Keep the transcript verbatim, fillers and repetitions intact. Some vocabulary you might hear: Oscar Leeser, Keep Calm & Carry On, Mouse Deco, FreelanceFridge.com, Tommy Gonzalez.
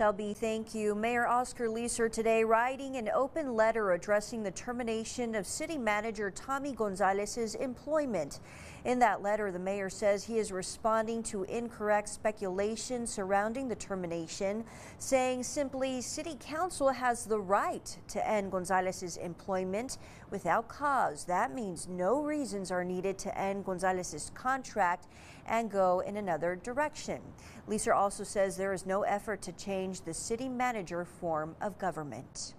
Shelby, thank you. Mayor Oscar Leeser today writing an open letter addressing the termination of city manager Tommy Gonzalez's employment. In that letter, the mayor says he is responding to incorrect speculation surrounding the termination, saying simply city council has the right to end Gonzalez's employment without cause. That means no reasons are needed to end Gonzalez's contract and go in another direction. Leeser also says there is no effort to change the city manager form of government.